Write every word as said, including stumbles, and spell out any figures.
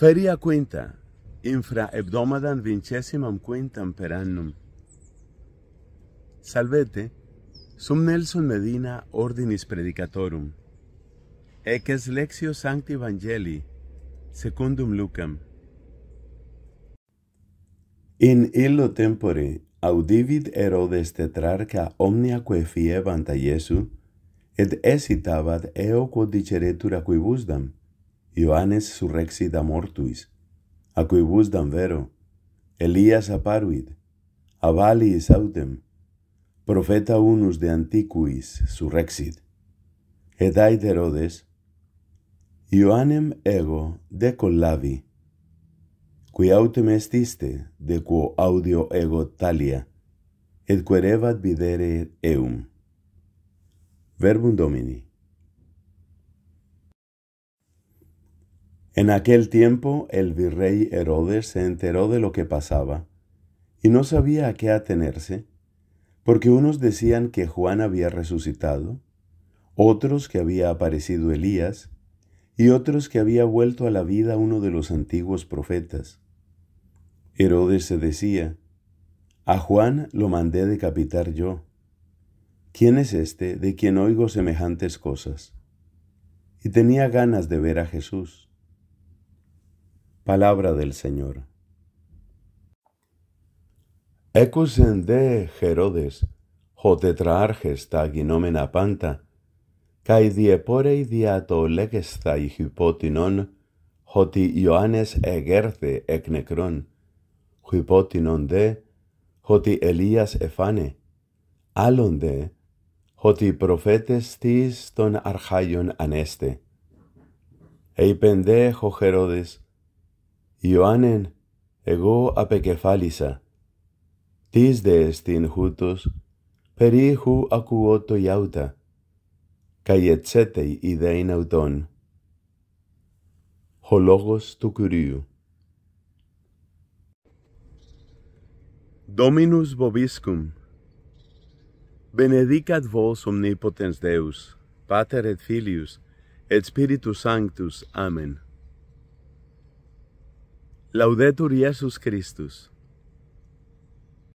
Feria quinta, infra hebdomadam vincesimam quintam per annum. Salvete, sum Nelson Medina ordinis predicatorum. Eques lexio sancti Evangelii, secundum Lucam. In illo tempore, audivit Herodes tetrarca omniaque fiebanta Iesu, et esitavat eo quod diceretur acuibusdam, Ioannes surrexida mortuis, acuibusdam vero, Elias apparuit, avaliis autem, profeta unus de antiquis surrexit. Et ait Herodes, Ioannem ego decollavi, qui autem estiste, de quo audio ego talia, et querevat videre eum. Verbum Domini. En aquel tiempo el virrey Herodes se enteró de lo que pasaba, y no sabía a qué atenerse, porque unos decían que Juan había resucitado, otros que había aparecido Elías, y otros que había vuelto a la vida uno de los antiguos profetas. Herodes se decía, a Juan lo mandé decapitar yo. ¿Quién es este de quien oigo semejantes cosas? Y tenía ganas de ver a Jesús. Palabra del Señor. Ecusen de Herodes, ho tetraarches ta ginomena panta, kai dieporei diato legestai hypotinon, hoti Ioannes egerte eknekron, hypotinon de, hoti Elias efane, alon de, hoti profetes tis ton archaion aneste. Eipen de, ho Herodes, Ioannen ego apekefalisa, tis de estin hutos, peri hu acuoto iauta, kai etzetei idein auton. Ho logos tu curiu. Dominus vobiscum. Benedicat vos omnipotens Deus, Pater et Filius, et Spiritus Sanctus. Amen. Laudetur Iesus Christus.